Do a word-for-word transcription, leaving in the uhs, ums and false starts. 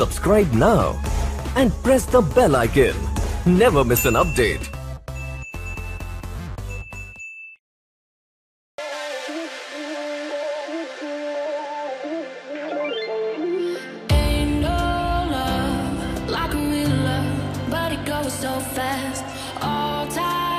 Subscribe now and press the bell icon. Never miss an update. So fast, all time.